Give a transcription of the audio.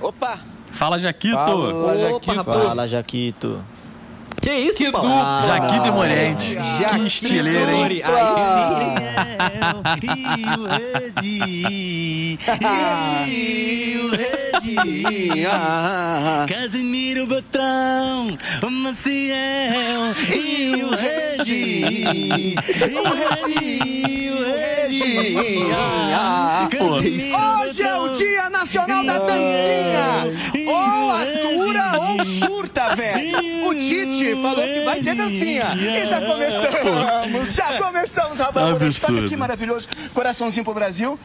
Opa! Fala, Jaquito! Fala, Jaquito! Que isso, que dupla! Jaquito e Moretti. Que estileira, hein? Aí sim! Casimiro Beltrão, o Maciel e o Regi. Hoje é o Dia Nacional da Dancinha. Ou atura ou surta, velho. O Tite falou que vai ter dancinha. E já começamos, Robão. Olha que maravilhoso. Coraçãozinho pro Brasil.